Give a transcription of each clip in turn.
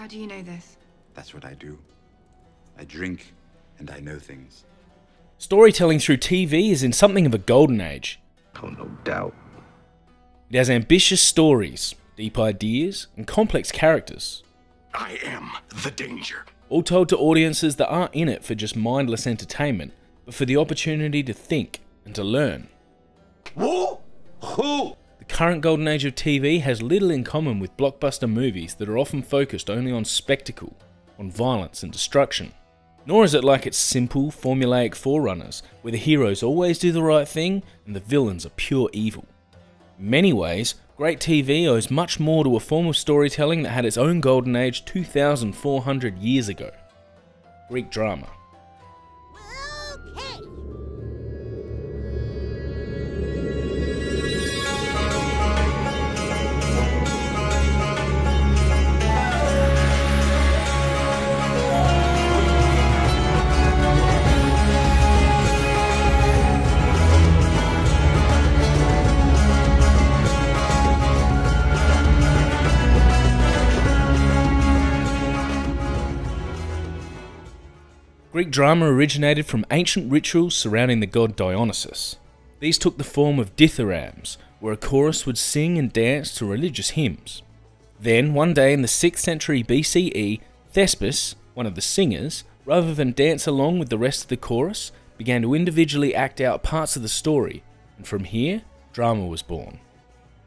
How do you know this? That's what I do. I drink and I know things. Storytelling through TV is in something of a golden age. Oh, no doubt. It has ambitious stories, deep ideas, and complex characters. I am the danger. All told to audiences that aren't in it for just mindless entertainment, but for the opportunity to think and to learn. Who? The current golden age of TV has little in common with blockbuster movies that are often focused only on spectacle, on violence and destruction. Nor is it like its simple, formulaic forerunners, where the heroes always do the right thing and the villains are pure evil. In many ways, great TV owes much more to a form of storytelling that had its own golden age 2,400 years ago. Greek drama. Greek drama originated from ancient rituals surrounding the god Dionysus. These took the form of dithyrambs, where a chorus would sing and dance to religious hymns. Then, one day in the 6th century BCE, Thespis, one of the singers, rather than dance along with the rest of the chorus, began to individually act out parts of the story, and from here, drama was born.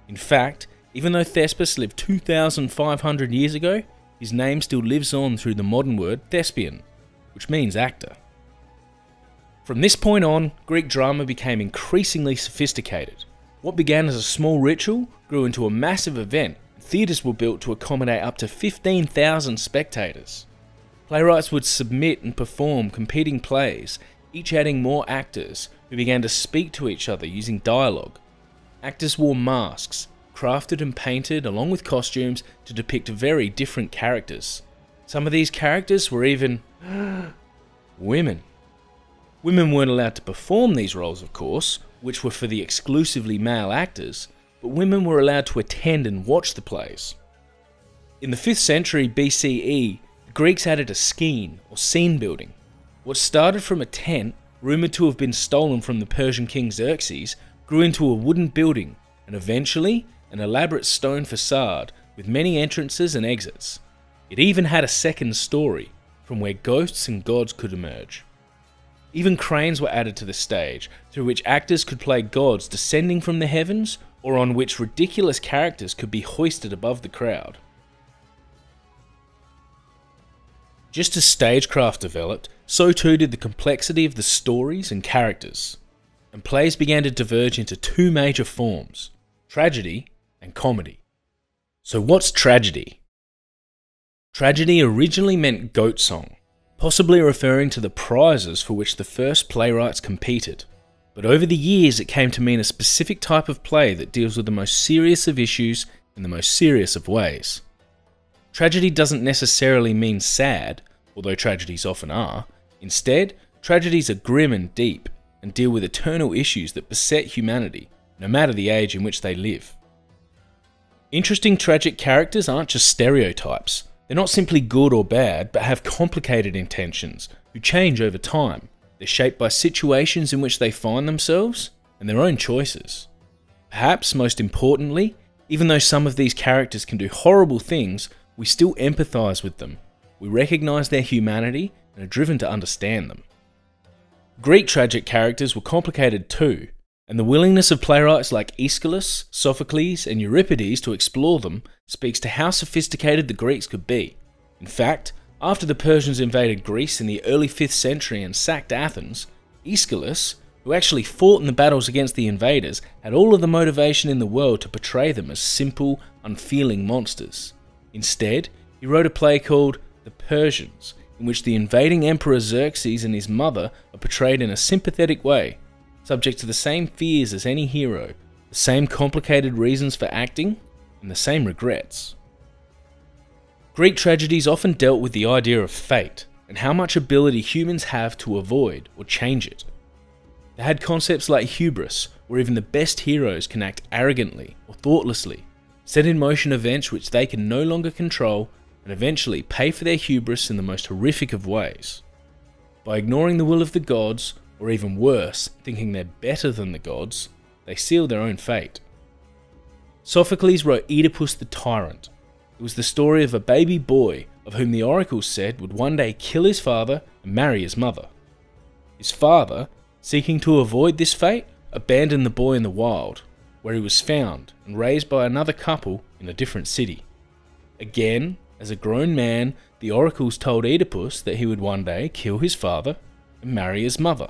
In fact, even though Thespis lived 2,500 years ago, his name still lives on through the modern word thespian, which means actor. From this point on, Greek drama became increasingly sophisticated. What began as a small ritual grew into a massive event. Theatres were built to accommodate up to 15,000 spectators. Playwrights would submit and perform competing plays, each adding more actors who began to speak to each other using dialogue. Actors wore masks, crafted and painted along with costumes to depict very different characters. Some of these characters were even women. Women weren't allowed to perform these roles, of course, which were for the exclusively male actors, but women were allowed to attend and watch the plays. In the 5th century BCE, the Greeks added a skene, or scene building. What started from a tent, rumoured to have been stolen from the Persian king Xerxes, grew into a wooden building, and eventually, an elaborate stone facade with many entrances and exits. It even had a second story, from where ghosts and gods could emerge. Even cranes were added to the stage, through which actors could play gods descending from the heavens, or on which ridiculous characters could be hoisted above the crowd. Just as stagecraft developed, so too did the complexity of the stories and characters, and plays began to diverge into two major forms, tragedy and comedy. So what's tragedy? Tragedy originally meant goat song, possibly referring to the prizes for which the first playwrights competed, but over the years it came to mean a specific type of play that deals with the most serious of issues in the most serious of ways. Tragedy doesn't necessarily mean sad, although tragedies often are. Instead, tragedies are grim and deep, and deal with eternal issues that beset humanity, no matter the age in which they live. Interesting tragic characters aren't just stereotypes. They're not simply good or bad, but have complicated intentions, who change over time. They're shaped by situations in which they find themselves, and their own choices. Perhaps, most importantly, even though some of these characters can do horrible things, we still empathise with them. We recognise their humanity, and are driven to understand them. Greek tragic characters were complicated too, and the willingness of playwrights like Aeschylus, Sophocles, and Euripides to explore them speaks to how sophisticated the Greeks could be. In fact, after the Persians invaded Greece in the early 5th century and sacked Athens, Aeschylus, who actually fought in the battles against the invaders, had all of the motivation in the world to portray them as simple, unfeeling monsters. Instead, he wrote a play called The Persians, in which the invading emperor Xerxes and his mother are portrayed in a sympathetic way, subject to the same fears as any hero, the same complicated reasons for acting, and the same regrets. Greek tragedies often dealt with the idea of fate, and how much ability humans have to avoid or change it. They had concepts like hubris, where even the best heroes can act arrogantly or thoughtlessly, set in motion events which they can no longer control, and eventually pay for their hubris in the most horrific of ways. By ignoring the will of the gods, or even worse, thinking they're better than the gods, they seal their own fate. Sophocles wrote Oedipus the Tyrant. It was the story of a baby boy of whom the oracles said would one day kill his father and marry his mother. His father, seeking to avoid this fate, abandoned the boy in the wild, where he was found and raised by another couple in a different city. Again, as a grown man, the oracles told Oedipus that he would one day kill his father and marry his mother.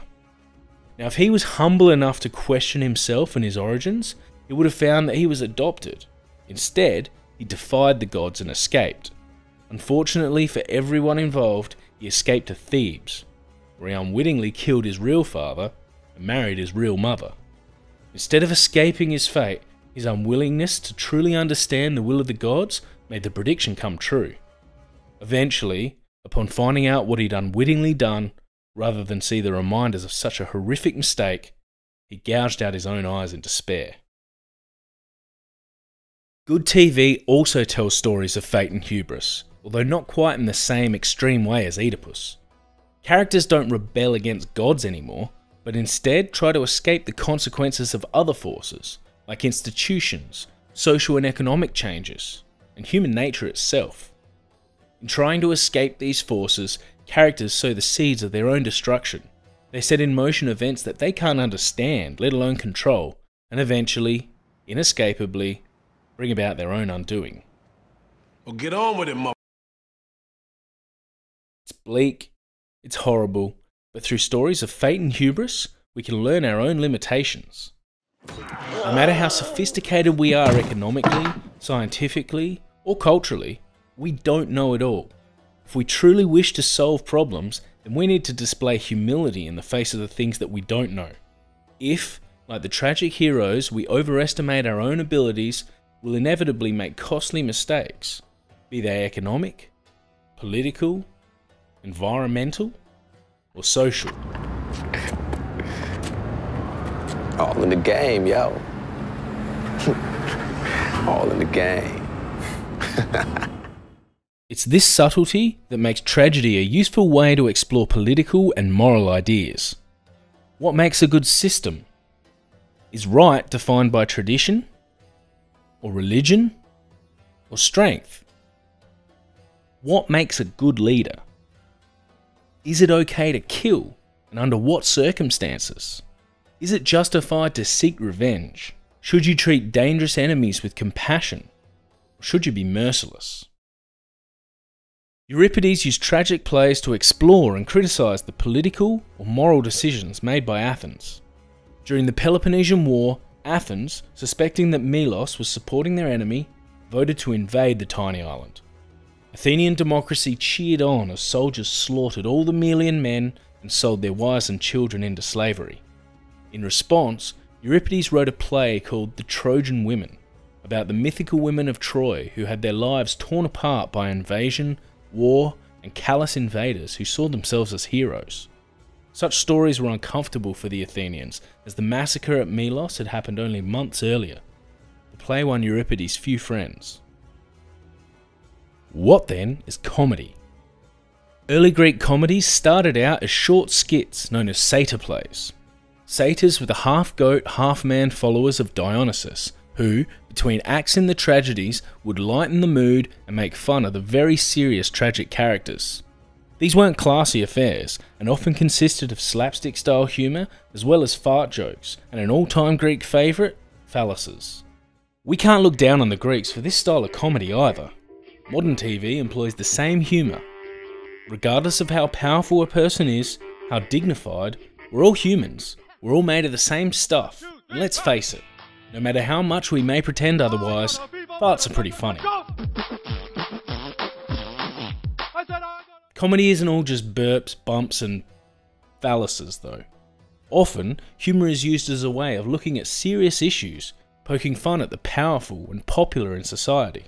Now, if he was humble enough to question himself and his origins, he would have found that he was adopted. Instead, he defied the gods and escaped. Unfortunately for everyone involved, he escaped to Thebes, where he unwittingly killed his real father and married his real mother. Instead of escaping his fate, his unwillingness to truly understand the will of the gods made the prediction come true. Eventually, upon finding out what he'd unwittingly done, rather than see the reminders of such a horrific mistake, he gouged out his own eyes in despair. Good TV also tells stories of fate and hubris, although not quite in the same extreme way as Oedipus. Characters don't rebel against gods anymore, but instead try to escape the consequences of other forces, like institutions, social and economic changes, and human nature itself. In trying to escape these forces, characters sow the seeds of their own destruction. They set in motion events that they can't understand, let alone control, and eventually, inescapably, bring about their own undoing. Well, get on with it, mother. It's bleak, it's horrible, but through stories of fate and hubris, we can learn our own limitations. No matter how sophisticated we are economically, scientifically, or culturally, we don't know it all. If we truly wish to solve problems, then we need to display humility in the face of the things that we don't know. If, like the tragic heroes, we overestimate our own abilities, we'll inevitably make costly mistakes, be they economic, political, environmental, or social. All in the game, yo. All in the game. It's this subtlety that makes tragedy a useful way to explore political and moral ideas. What makes a good system? Is right defined by tradition, or religion, or strength? What makes a good leader? Is it okay to kill, and under what circumstances? Is it justified to seek revenge? Should you treat dangerous enemies with compassion, or should you be merciless? Euripides used tragic plays to explore and criticise the political or moral decisions made by Athens. During the Peloponnesian War, Athens, suspecting that Milos was supporting their enemy, voted to invade the tiny island. Athenian democracy cheered on as soldiers slaughtered all the Melian men and sold their wives and children into slavery. In response, Euripides wrote a play called The Trojan Women, about the mythical women of Troy who had their lives torn apart by invasion, war, and callous invaders who saw themselves as heroes. Such stories were uncomfortable for the Athenians, as the massacre at Milos had happened only months earlier. The play won Euripides few friends. What then is comedy? Early Greek comedies started out as short skits known as satyr plays. Satyrs were the half-goat, half-man followers of Dionysus, who, between acts in the tragedies, would lighten the mood and make fun of the very serious tragic characters. These weren't classy affairs, and often consisted of slapstick-style humour, as well as fart jokes, and an all-time Greek favourite, phalluses. We can't look down on the Greeks for this style of comedy either. Modern TV employs the same humour. Regardless of how powerful a person is, how dignified, we're all humans, we're all made of the same stuff, and let's face it, no matter how much we may pretend otherwise, farts are pretty funny. Comedy isn't all just burps, bumps, and phalluses, though. Often, humour is used as a way of looking at serious issues, poking fun at the powerful and popular in society.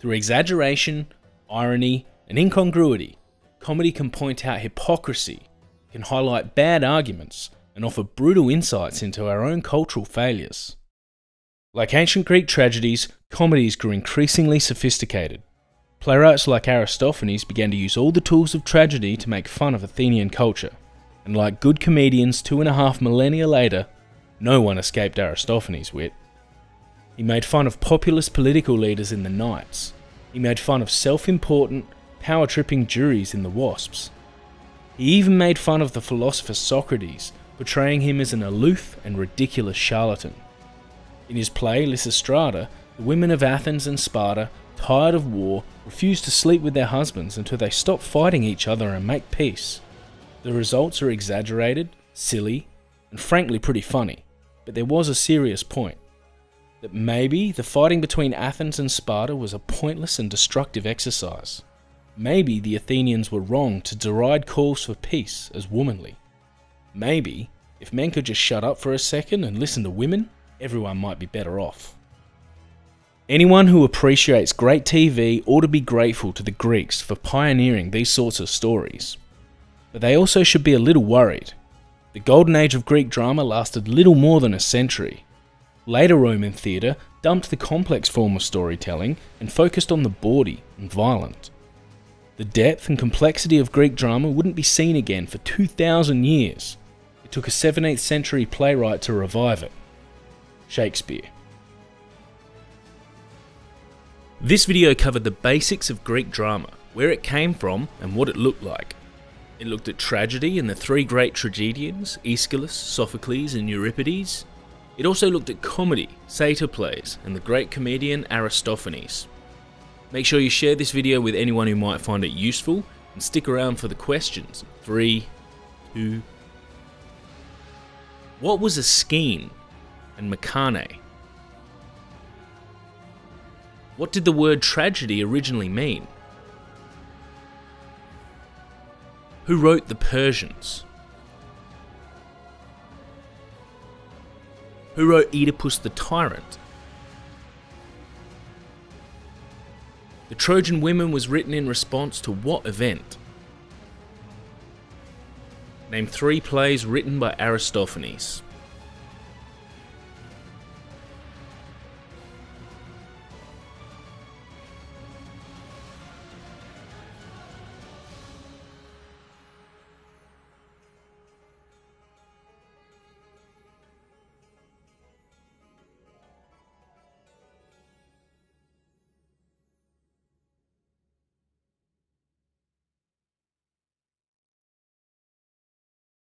Through exaggeration, irony, and incongruity, comedy can point out hypocrisy, can highlight bad arguments, and offer brutal insights into our own cultural failures. Like ancient Greek tragedies, comedies grew increasingly sophisticated. Playwrights like Aristophanes began to use all the tools of tragedy to make fun of Athenian culture, and like good comedians 2.5 millennia later, no one escaped Aristophanes' wit. He made fun of populist political leaders in the Knights. He made fun of self-important, power-tripping juries in the Wasps. He even made fun of the philosopher Socrates, portraying him as an aloof and ridiculous charlatan. In his play Lysistrata, the women of Athens and Sparta, tired of war, refused to sleep with their husbands until they stop fighting each other and make peace. The results are exaggerated, silly, and frankly pretty funny, but there was a serious point. That maybe the fighting between Athens and Sparta was a pointless and destructive exercise. Maybe the Athenians were wrong to deride calls for peace as womanly. Maybe, if men could just shut up for a second and listen to women, everyone might be better off. Anyone who appreciates great TV ought to be grateful to the Greeks for pioneering these sorts of stories. But they also should be a little worried. The golden age of Greek drama lasted little more than a century. Later Roman theatre dumped the complex form of storytelling and focused on the bawdy and violent. The depth and complexity of Greek drama wouldn't be seen again for 2,000 years. It took a 17th century playwright to revive it. Shakespeare. This video covered the basics of Greek drama, where it came from and what it looked like. It looked at tragedy and the three great tragedians, Aeschylus, Sophocles and Euripides. It also looked at comedy, satyr plays and the great comedian Aristophanes. Make sure you share this video with anyone who might find it useful, and stick around for the questions. 3, 2... What was a scheme and mechane? What did the word tragedy originally mean? Who wrote The Persians? Who wrote Oedipus the Tyrant? The Trojan Women was written in response to what event? Name 3 plays written by Aristophanes.